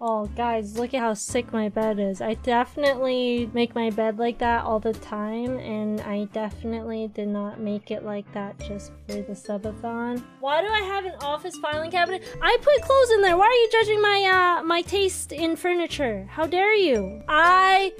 Oh guys, look at how sick my bed is. I definitely make my bed like that all the time, and I definitely did not make it like that just for the subathon. Why do I have an office filing cabinet? I put clothes in there. Why are you judging my my taste in furniture? How dare you? I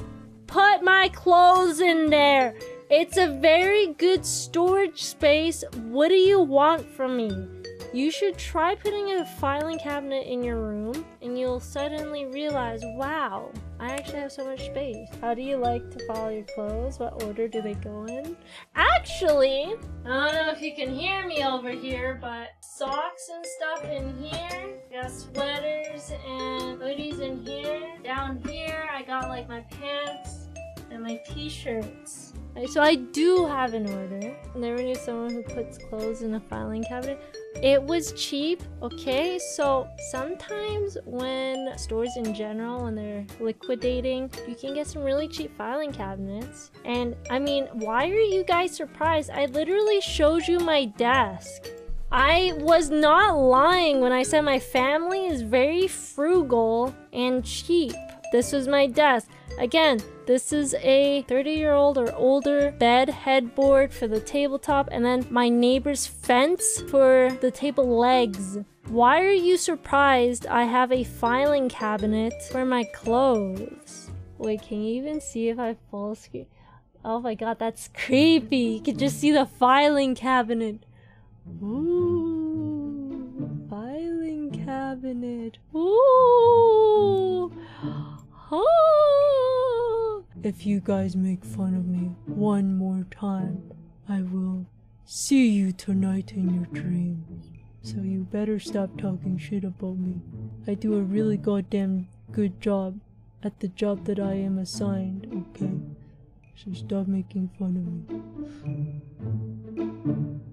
put my clothes in there. It's a very good storage space. What do you want from me? You should try putting a filing cabinet in your room, and you'll suddenly realize, wow, I actually have so much space. How do you like to file your clothes? What order do they go in? Actually, I don't know if you can hear me over here, but socks and stuff in here. I got sweaters and hoodies in here. Down here, I got like my pants and my t-shirts. So I do have an order. Never knew someone who puts clothes in a filing cabinet. It was cheap, okay? So sometimes when stores in general, when they're liquidating, you can get some really cheap filing cabinets. And I mean, why are you guys surprised? I literally showed you my desk. I was not lying when I said my family is very frugal and cheap. This was my desk. Again, this is a 30-year-old or older bed headboard for the tabletop, and then my neighbor's fence for the table legs. Why are you surprised I have a filing cabinet for my clothes? Wait, can you even see if I full screen? Oh my god, that's creepy. You can just see the filing cabinet. Ooh, filing cabinet. Ooh. Oh. If you guys make fun of me one more time, I will see you tonight in your dreams. So you better stop talking shit about me. I do a really goddamn good job at the job that I am assigned, okay? So stop making fun of me.